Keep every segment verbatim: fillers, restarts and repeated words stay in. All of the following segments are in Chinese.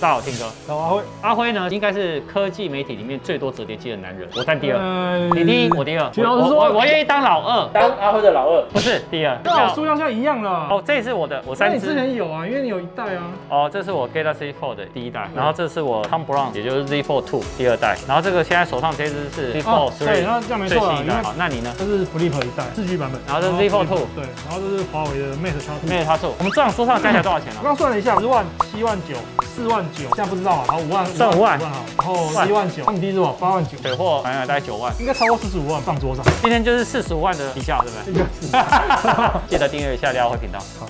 大家好，听哥，我阿辉。阿辉呢，应该是科技媒体里面最多折叠机的男人。我占第二，你第一，我第二。我我我愿意当老二，当阿辉的老二，不是第二。跟我数量现在一样了。哦，这也是我的，我三支。之前有啊，因为你有一代啊。哦，这是我 Galaxy Z Fold 的第一代，然后这是我 Tom Brown， 也就是 Z Fold 二 第二代，然后这个现在手上这支是 Z Fold 三，对，那这样没错啊。好，那你呢？这是 Flip 一代，四 G 版本。然后这是 Z Fold 二，对，然后这是华为的 Mate 叉二。Mate 叉二，我们这样桌上加起来多少钱啊？我刚算了一下，十万、七万九、四万。 九，现在不知道啊，好五万，算五万，五万好，然后一万九，更低是吧？八万九，水货反正大概九万，应该超过四十五万放桌上。今天就是四十五万的底价，对不对？应该是。记得订阅一下廖阿辉频道。好。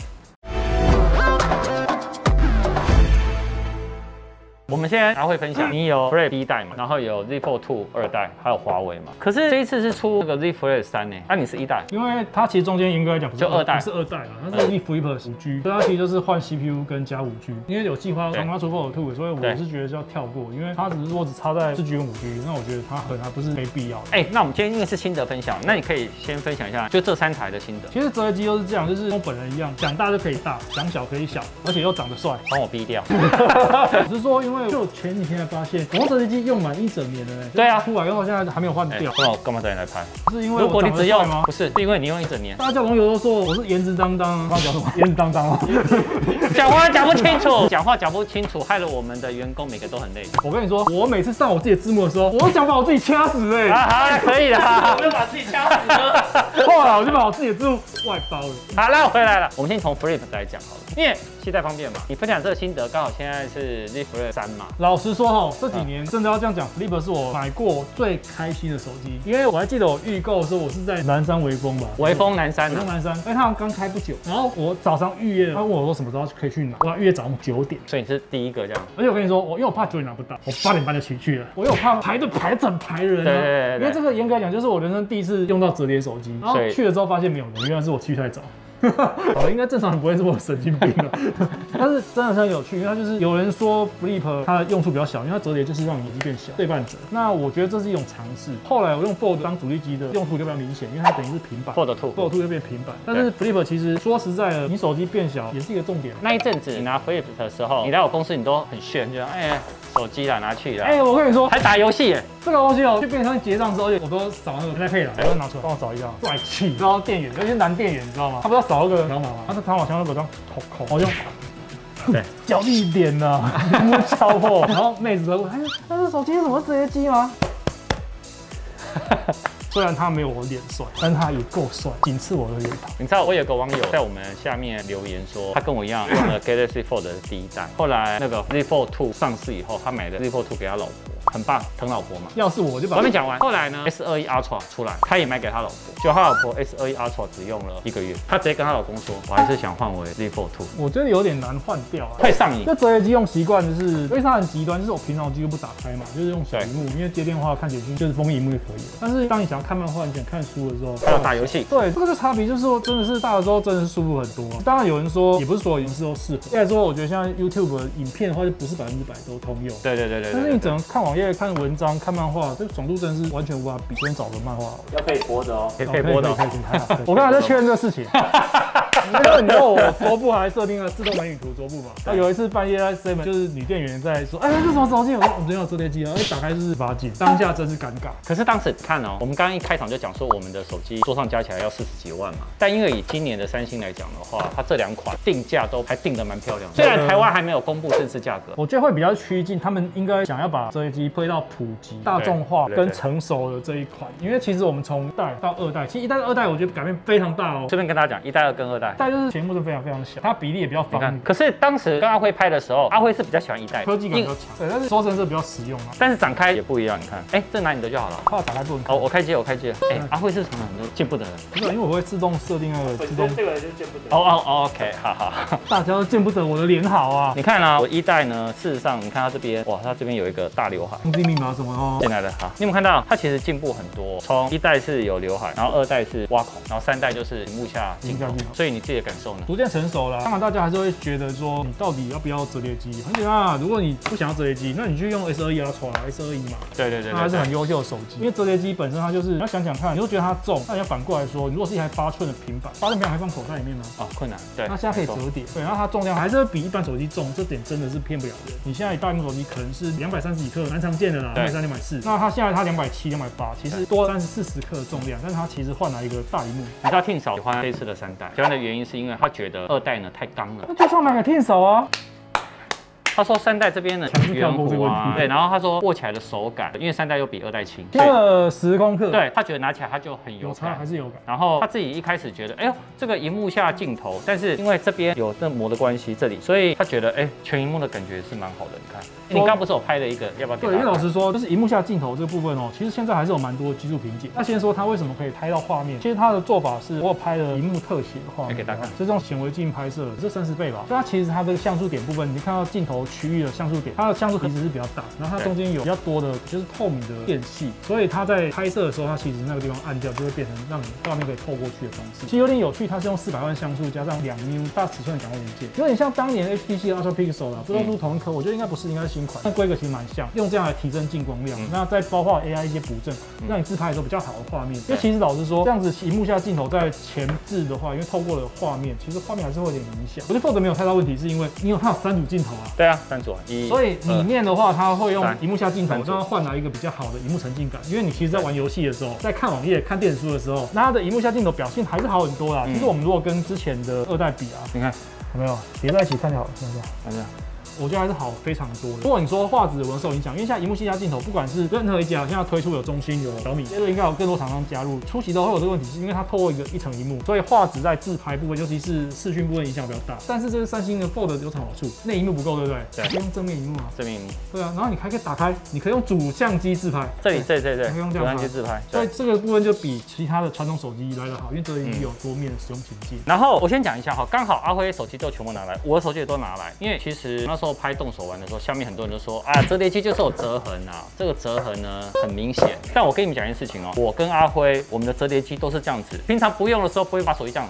我们现在还会分享，你有 Flip 第一代嘛，然后有 Z Fold 二二代，还有华为嘛。可是这一次是出那个 Z Flip 三呢，那你是一代，因为它其实中间严格来讲就二代，是二代啊，它是 Z Flip 五 G， 所以它其实就是换 C P U 跟加五 G。因为有计划想要出 Fold 二，所以我是觉得是要跳过，因为它只是落只插在四 G 跟五 G， 那我觉得它可能还不是没必要的。哎，那我们今天因为是心得分享，那你可以先分享一下就这三台的心得。其实折叠机就是这样，就是跟我本人一样，讲大就可以大，讲小可以小，而且又长得帅，帮我逼掉。只是说因为。 就前几天才发现，我折叠机用满一整年了呢。对啊，出来然后现在还没有换掉。不然我干嘛找你来拍？是因为如果你只用吗？不是，是因为你用一整年。大家网友都说我是颜值担当，他讲什么？颜值担当啊！讲话讲不清楚，讲话讲不清楚，害了我们的员工每个都很累。我跟你说，我每次上我自己的字幕的时候，我想把我自己掐死哎！啊，可以啦，我就把自己掐死了。后来我就把我自己的字幕外包了。好了，回来了，我们先从 Flip 来讲好了，因为携带方便嘛。你分享这个心得，刚好现在是 Z Flip 三。 老实说哈，这几年真的要这样讲 ，Flip 是我买过最开心的手机，因为我还记得我预购的时候，我是在南山微风吧，微风南山，微风南山，因为它刚开不久，然后我早上预约，他问我说什么时候可以去拿，我预约早上九点，所以你是第一个这样。而且我跟你说，我因为我怕九点拿不到，我八点半就骑去了，我又怕排队排整排人，对对对，因为这个严格来讲就是我人生第一次用到折叠手机，然后去了之后发现没有人，原来是我去太早。 哦，应该正常人不会是我神经病了，但是真的很有趣，因为它就是有人说 Flip 它的用处比较小，因为它折叠就是让你眼睛变小，对半折。那我觉得这是一种尝试。后来我用 Fold 当主力机的用处就比较明显，因为它等于是平板 ，Fold 二 ，Fold 二就变平板。但是 Flip 其实说实在的，你手机变小也是一个重点。那一阵子你拿 Flip 的时候，你来我公司你都很炫，就说哎、欸、手机啦拿去啦，哎、欸、我跟你说还打游戏耶。 这个东西哦，去便利商店结账之后，我都扫那个 iPad 了，我都拿出来帮我找一下，帅气。然后店员，尤其是男店员，你知道吗？他不知道扫那个条码吗？他是条码箱那个当口口，好用。对，脚一点呐，敲破。然后妹子都问，哎，那这手机是什么折叠机吗？虽然他没有我脸帅，但他也够帅，仅次我的脸庞。你知道我有个网友在我们下面留言说，他跟我一样用了 Galaxy Fold 的第一代，后来那个 Z Fold 二上市以后，他买了 Z Fold 二给他老婆。 很棒，疼老婆嘛。要是我就把我还没讲完。后来呢 ，S 二十一 Ultra 出来，他也买给他老婆，就他老婆 S 二十一 Ultra 只用了一个月，他直接跟他老公说，我还是想换回 Z Fold 二。我觉得有点难换掉啊，太上瘾。这折叠机用习惯就是，因为它很极端，就是我平常我几乎不打开嘛，就是用小屏幕，因为接电话、看简讯就是封屏幕就可以了。但是当你想要看漫画、你想看书的时候，还有打游戏，对，这个就差别就是说，真的是大了之后真的是舒服很多。当然有人说，也不是所有人士都适合。再说，我觉得现在 YouTube 的影片的话，就不是百分之百都通用。对对对对。但是你只能看网页。 看文章、看漫画，这爽度真是完全无法比。先找个漫画，要可以播的哦，可以可以播的。我刚才在确认这个事情。 因为你知道我桌布还设定了自动美女图桌布嘛？那有一次半夜在 seven 就是女店员在说，哎，这什么手机？我说我们昨天有折叠机啊，一打开就是八 G， 当下真是尴尬。可是当时看哦，我们刚刚一开场就讲说我们的手机桌上加起来要四十几万嘛，但因为以今年的三星来讲的话，它这两款定价都还定得蛮漂亮。虽然台湾还没有公布正式价格，我觉得会比较趋近，他们应该想要把折叠机推到普及、大众化跟成熟的这一款，因为其实我们从一代到二代，其实一代到二代我觉得改变非常大哦。这边跟大家讲，一代、二跟二代。 但就是屏幕是非常非常小，它比例也比较方便。可是当时跟阿辉拍的时候，阿辉是比较喜欢一代，科技感比较强，对，但是说真是比较实用啊。但是展开也不一样，你看，哎、欸，这拿你的就好了。怕打开不能。哦，我开机，我开机。哎、欸，阿辉是什么很多见不得人？不是，因为我会自动设定那个自动。这个人就见不得。哦哦哦 ，OK， 好好。大家都见不得我的脸好啊。你看啊，我一代呢，事实上你看它这边，哇，它这边有一个大刘海。控制密码什么哦？进来了哈。你有没有看到？它其实进步很多、哦，从一代是有刘海，然后二代是挖孔，然后三代就是屏幕下进口，所以。对你自己的感受呢？逐渐成熟了，当然大家还是会觉得说，你到底要不要折叠机？很简单啊，如果你不想要折叠机，那你就用 S 二十一 Ultra、S 二十一 嘛。对对对，那还是很优秀的手机。因为折叠机本身它就是，你要想想看，你会觉得它重，那你要反过来说，如果是一台八寸的平板，八寸平板还放口袋里面吗？啊，困难。对，那现在可以折叠，对，然后它重量还是会比一般手机重，这点真的是骗不了人。你现在大屏手机可能是两百三十几克，蛮常见的啦，两百三、两百四。那它现在它两百七、两百八，其实多三十四十克的重量，但是它其实换来一个大屏幕。你知道 Tim 嫂喜欢这次的三代，喜欢的原因是因为他觉得二代呢太刚了，那就算买个 Tim 嫂啊。他说三代这边的圆弧啊，对，然后他说握起来的手感，因为三代又比二代轻，轻了十公克，对他觉得拿起来他就很有感，还是有感。然后他自己一开始觉得，哎呦，这个屏幕下镜头，但是因为这边有那膜的关系，这里，所以他觉得，哎，全屏幕的感觉是蛮好的。你看，你刚不是有拍了一个，要不要？对，因为老实说，就是屏幕下镜头这个部分哦，其实现在还是有蛮多技术瓶颈。那先说他为什么可以拍到画面，其实他的做法是，我拍了屏幕特写的画面，给大家看，这种显微镜拍摄，这三十倍吧。所以它其实它的像素点部分，你看到镜头区域的像素点，它的像素皮质是比较大，然后它中间有比较多的就是透明的间隙，所以它在拍摄的时候，它其实那个地方按掉就会变成让你画面可以透过去的方式。其实有点有趣，它是用四百万像素加上两 M 大尺寸的感光元件，有点像当年 H T C Ultra Pixel 啦，不知道是不是同一颗，我觉得应该不是，应该是新款，但规格其实蛮像。用这样来提升进光量，那再包括 A I 一些补正，让你自拍的时候比较好的画面。因为其实老实说，这样子屏幕下镜头在前置的话，因为透过了画面，其实画面还是会有点影响。我觉得 Fold 没有太大问题，是因为因为它有三组镜头啊。对啊。三组，所以里面的话，它会用屏幕下镜头，让它换来一个比较好的屏幕沉浸感。因为你其实，在玩游戏的时候，在看网页、看电子书的时候，那它的屏幕下镜头表现还是好很多啦。其实我们如果跟之前的二代比啊，你看有没有叠在一起看就好了，是不是？反正我觉得还是好非常多的。不过你说画质有没有受影响？因为现在屏幕下镜头，不管是任何一家现在推出，有中兴、有小米，接着应该有更多厂商加入，初期都会有这个问题，因为它透过一个一层屏幕，所以画质在自拍部分，尤其是视讯部分影响比较大。但是这是三星的 Fold 有什么好处？内屏幕不够，对不对？对，可以用正面屏幕啊，正面屏幕。对啊，然后你还可以打开，你可以用主相机自拍。这里，这里，这里，可以用主相机自拍。所以这个部分就比其他的传统手机来得好，因为这里有多面的使用情境。然后我先讲一下哈，刚好阿辉手机都全部拿来，我的手机也都拿来，因为其实那时候。拍动手玩的时候，下面很多人就说啊，折叠机就是有折痕啊，这个折痕呢很明显。但我跟你们讲一件事情哦，我跟阿辉，我们的折叠机都是这样子，平常不用的时候不会把手机这样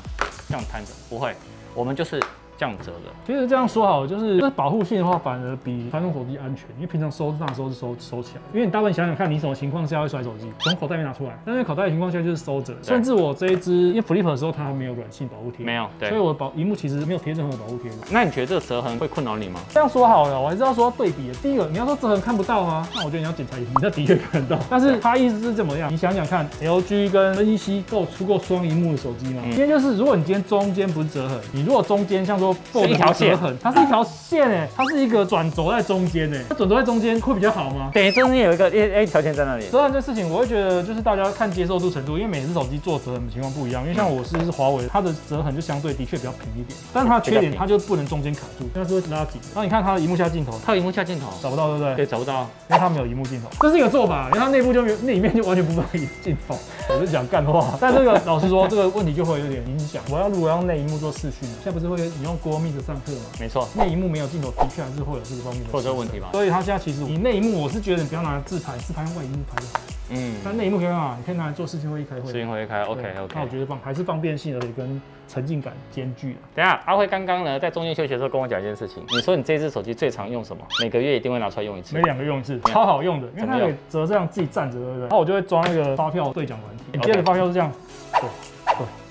这样摊着，不会，我们就是。这样折的，其实这样说好，就是那保护性的话，反而比传统手机安全，因为平常收纳的时候是收收起来，因为你大部分想想看，你什么情况下会摔手机，从口袋里拿出来，但是口袋的情况下就是收着，甚至我这一只，因为 Flip 的时候它还没有软性保护贴，没有，对，所以我保屏幕其实没有贴任何保护贴。那你觉得这个折痕会困扰你吗？这样说好了，我还是要说对比的。第一个，你要说折痕看不到吗？那我觉得你要检查一下，你的的确看得到，但是它意思是怎么样？你想想看 ，L G 跟 N E C 都出过双屏幕的手机吗？今天就是，如果你今天中间不是折痕，你如果中间像说。是一条线，它是一条线哎，它是一个转轴在中间哎，它转轴在中间会比较好吗？对，中间有一个 A 一条线在那里。折痕这事情，我会觉得就是大家看接受度程度，因为每只手机做折痕的情况不一样。因为像我是是华为，它的折痕就相对的确比较平一点，但是它的缺点它就不能中间卡住，它是会拉紧。然后你看它的屏幕下镜头，它有屏幕下镜头找不到对不对？对，找不到，因为它没有屏幕镜头，这是一个做法，因为它内部就没有，那里面就完全不放镜头。我是讲干话，但这个老实说，这个问题就会有点影响。我要如果用内屏幕做视讯，现在不是会你用。Google Meet 上课嘛，没错，内屏幕没有镜头，的确还是会有这个方面的，会有这个问题吧。所以它现在其实，你内屏幕我是觉得你不要拿来自拍，自拍用外屏幕拍就好。嗯，但内屏幕可以干嘛？你可以拿来做视讯会议开会。视讯会议开 ，OK OK。那我觉得方还是方便性而且跟沉浸感兼具了。等一下，阿辉刚刚呢在中间休息的时候跟我讲一件事情，你说你这只手机最常用什么？每个月一定会拿出来用一次，每两个用一次，超好用的，因为它可以折这样自己站着，对不对？然后我就会装那个发票兑奖软体，你接着发票是这样，对。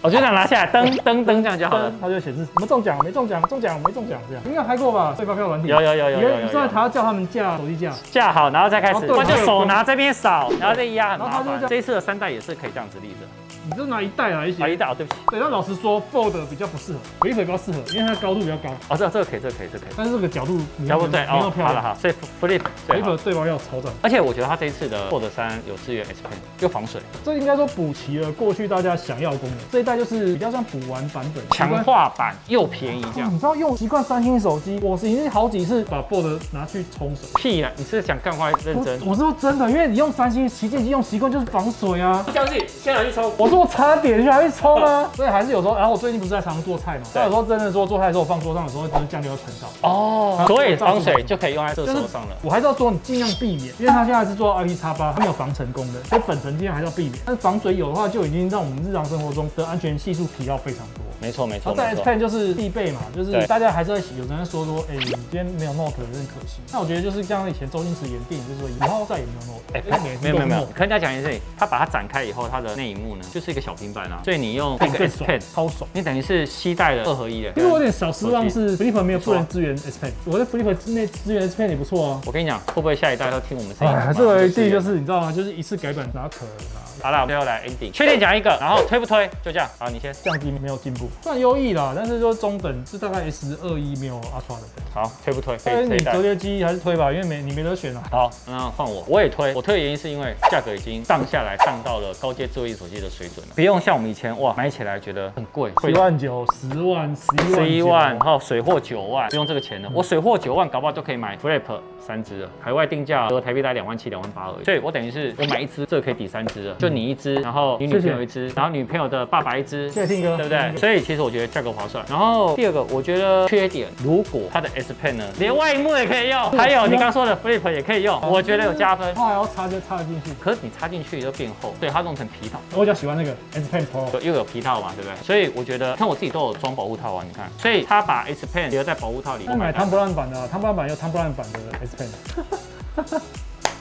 我就这样拿下来，噔噔噔，这样就好了。它就显示什么中奖没中奖，中奖没中奖这样。应该拍过吧？对发票软体。有有有有有。所以他要叫他们架手机架，架好，然后再开始。他就手拿这边扫，然后再压，很麻烦。这一次的三代也是可以这样子立着。你就拿一代来一些。啊，一代，对不起。对，但老实说 ，Fold 比较不适合 ，Flip 比较适合，因为它高度比较高。哦，这这个可以，这个可以，这可以。但是这个角度，角度对，哦，好了哈。所以 Flip Flip 对方要超准。而且我觉得它这一次的 Fold 三有支援 S Pen， 又防水。这应该说补齐了过去大家想要的功能。这那就是比较像补完版本，强化版又便宜这样。你知道用习惯三星手机，我是已经好几次把 Fold 拿去冲水。屁啊！你是想干坏认真？我是说真的，因为你用三星旗舰机用习惯就是防水啊。不相信？先拿去冲。我说我差点就还去冲啊。所以还是有时候，然后我最近不是在常做菜嘛，但有时候真的说做菜的时候放桌上的时候，真的酱料要全倒。哦。所以防水就可以用在这手上了。我还是要说你尽量避免，因为它现在是做 I P X 八， 它没有防尘功能，所以粉尘尽量还是要避免。但是防水有的话，就已经让我们日常生活中的安全系数提高非常多。没错没错。那 S Pen 就是必备嘛，就是大家还是有人说说，哎、欸，你今天没有 Note 有点可惜。那我觉得就是像以前周星驰演电影，就是说以后再也没有 Note。哎、欸，没有没有没有，跟大家讲一下，它把它展开以后，它的内屏幕呢就是一个小平板啊，所以你用那个 S Pen 超爽，你等于是携带了二合一的。其实我有点小失望是 Flip 没有不能支援 S Pen， 我在 Flip 之内支援 S Pen 也不错啊。我跟你讲，会不会下一代都听我们声音？哎，这个第一就是你知道吗？就是一次改版哪可能啊？好了，最后来 ending， 确定讲一个，然后推不推？就这样。好，你先。相机没有进步，算优异啦，但是就中等，是大概 S 二十一没有 Ultra 的。好，推不推？推你折叠机还是推吧，因为没你没得选啊。好，那换我，我也推。我推的原因是因为价格已经荡下来，荡到了高阶智慧手机的水准了，不用像我们以前哇买起来觉得很贵，十万九、十万、十一万、十一万，然后水货九万，不用这个钱了。我水货九万，搞不好就可以买 Flip 三支了，海外定价和台币大概两万七、两万八而已。所以我等于是我买一支，这个可以抵三支了，就你一支，然后你女朋友一支，然后女朋友的爸爸一支，谢谢听哥，对不对？所以其实我觉得价格划算。然后第二个，我觉得缺点，如果它的 S Pen 呢，连外屏幕也可以用，还有你刚说的 Flip 也可以用，我觉得有加分。它还要插就插得进去，可是你插进去就变厚，对，它弄成皮套。我比较喜欢那个 S Pen Pro， 又有皮套嘛，对不对？所以我觉得，看我自己都有装保护套啊，你看，所以它把 S Pen 留在保护套里。我买 Tom Brown 版的 ，Tom Brown 版有 Tom Brown 版的 S Pen。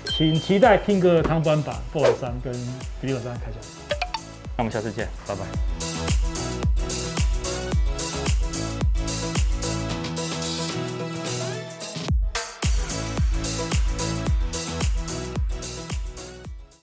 请期待听哥的 Tom Brown 版 Fold 三跟 Flip 三开箱。那我们下次见，拜拜。